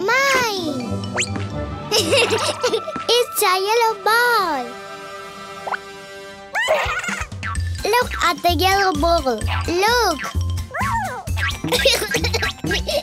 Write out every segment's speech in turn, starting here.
Mine! It's a yellow ball. Look at the yellow ball. Look! Oh. Yellow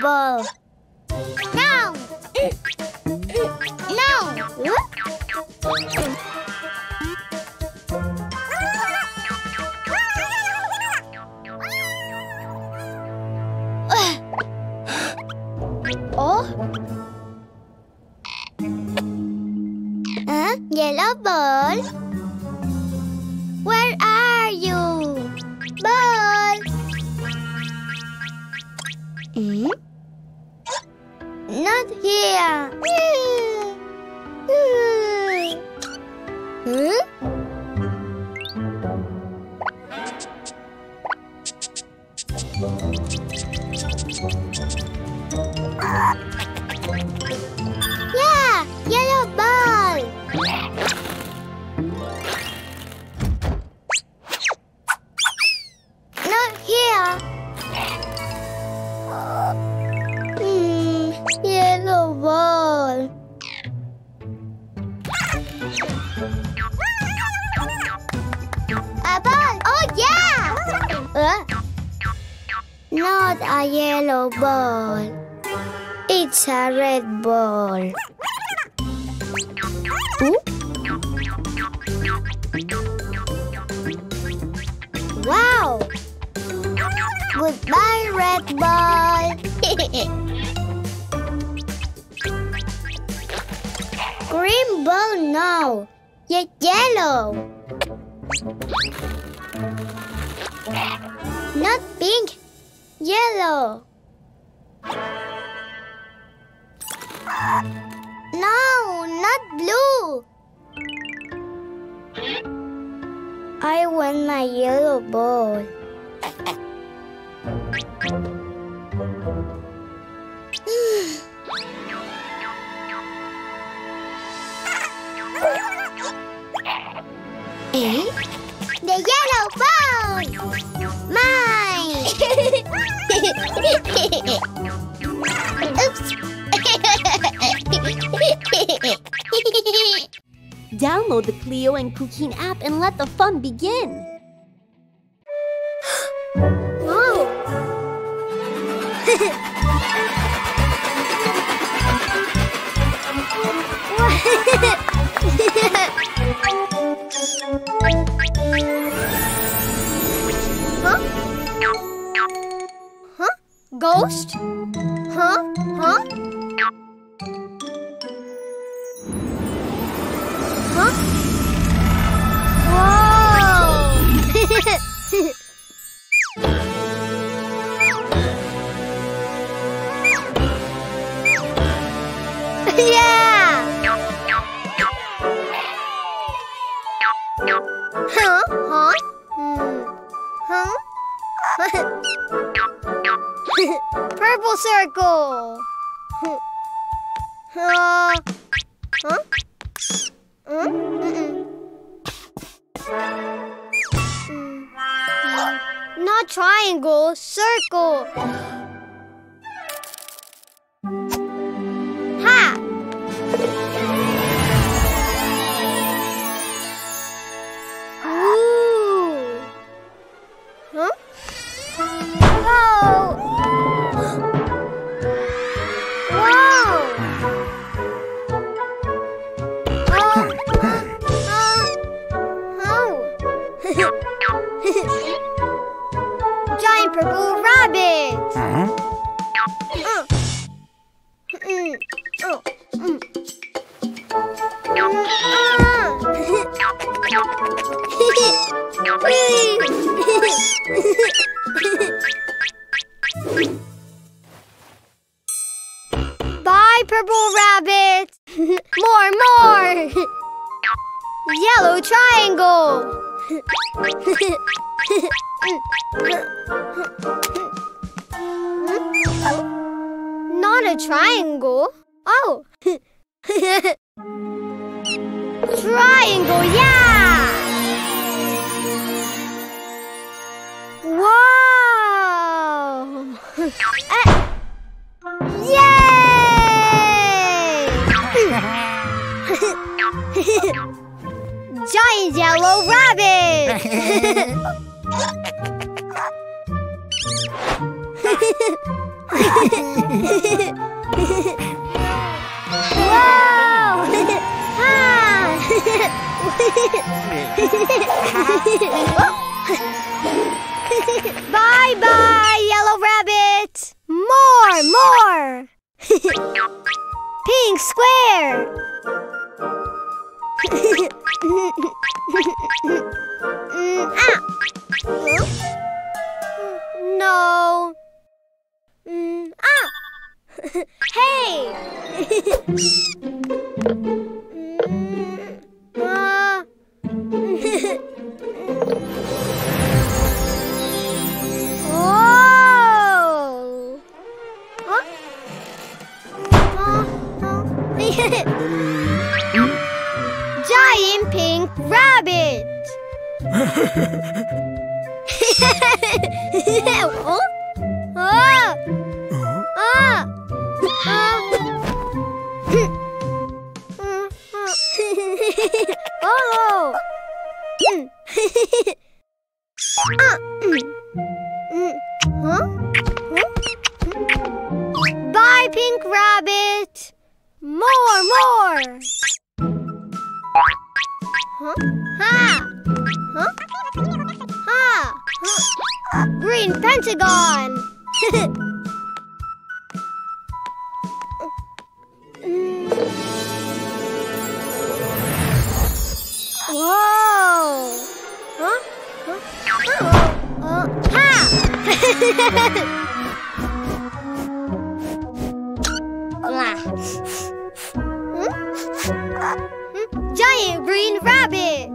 ball. No! No! Oh? Huh? Yellow ball? Where are you? Ball! Not here. Huh? Yeah, yellow ball. Not here. Yellow ball. A ball. Oh yeah. Not a yellow ball. It's a red ball. Wow. Goodbye, red ball. Green ball, no. Yet yellow. Not pink. Yellow. No, not blue. I want my yellow ball. Eh? The yellow ball! Mine! Oops! Download the Clio and Cuquín app and let the fun begin! Huh? Ghost? Huh? Huh? Huh? Whoa! Huh? Huh? Huh? Purple circle. Huh? Huh? Not triangle, circle. Giant purple rabbit. Bye, purple rabbit! More, more! Yellow triangle! Not a triangle. Oh! Triangle, yeah! Wow! Yay! Giant yellow rabbit! Wow! Bye-bye, yellow rabbit! More, more! Pink square! No. Hey! Oh! Huh? Giant pink rabbit! Oh? Oh! Oh! Oh! Bye, pink rabbit. More, more. Huh? Ha! Huh? Ha! Huh? Green pentagon. Whoa! Huh? Huh? Oh. Ha! Giant green rabbit!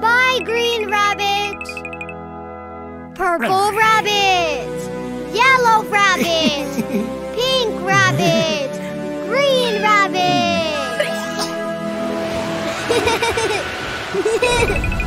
Bye, green rabbit. Purple rabbit. Yellow rabbit. Pink rabbit. Green rabbit.